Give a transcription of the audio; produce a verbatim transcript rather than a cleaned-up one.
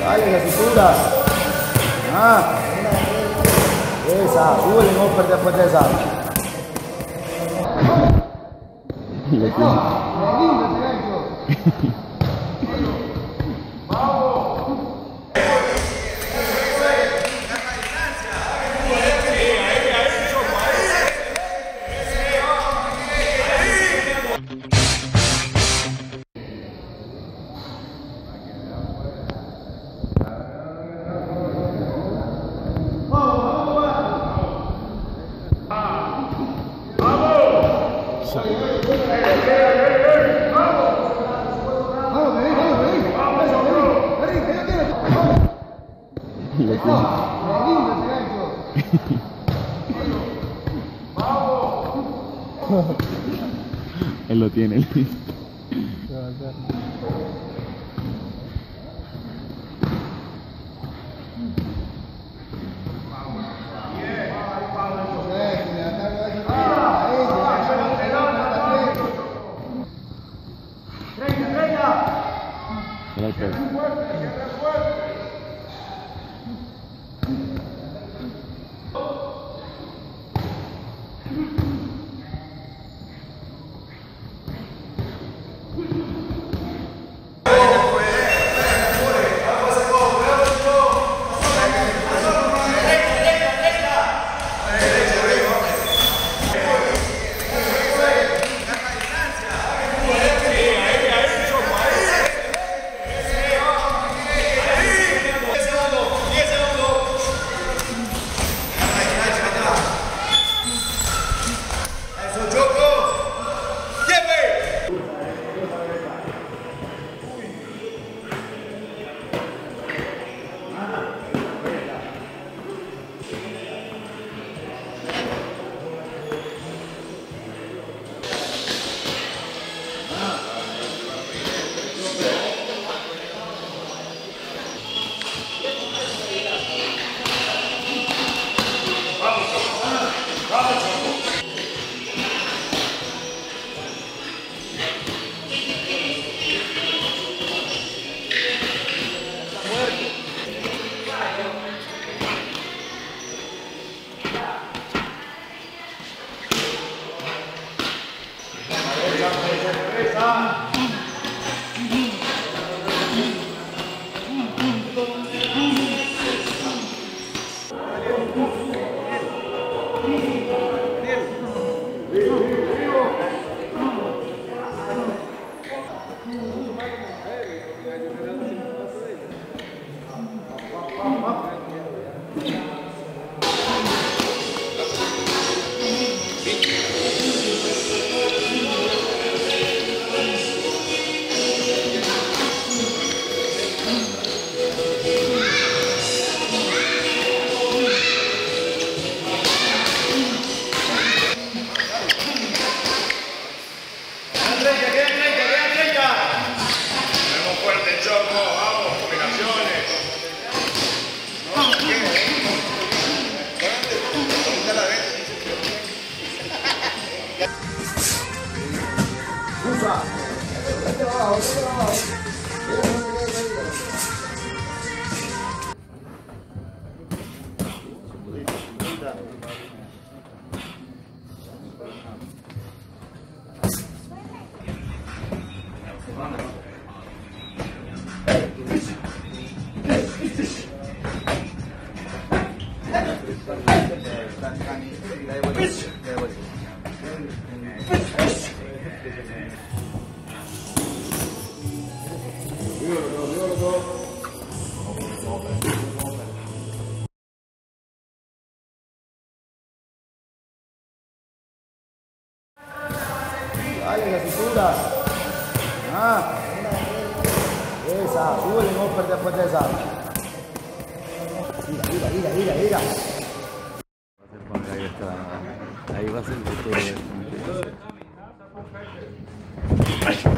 Dale, las cinturas. Ah. Esa, súbele, no perdí después de esa. Él lo tiene, él. Dale, las cinturas. Ah. Esa, súbele, no perdí después de esa. Mira, mira, mira, mira. Ahí va a ser. Ahí va a ser.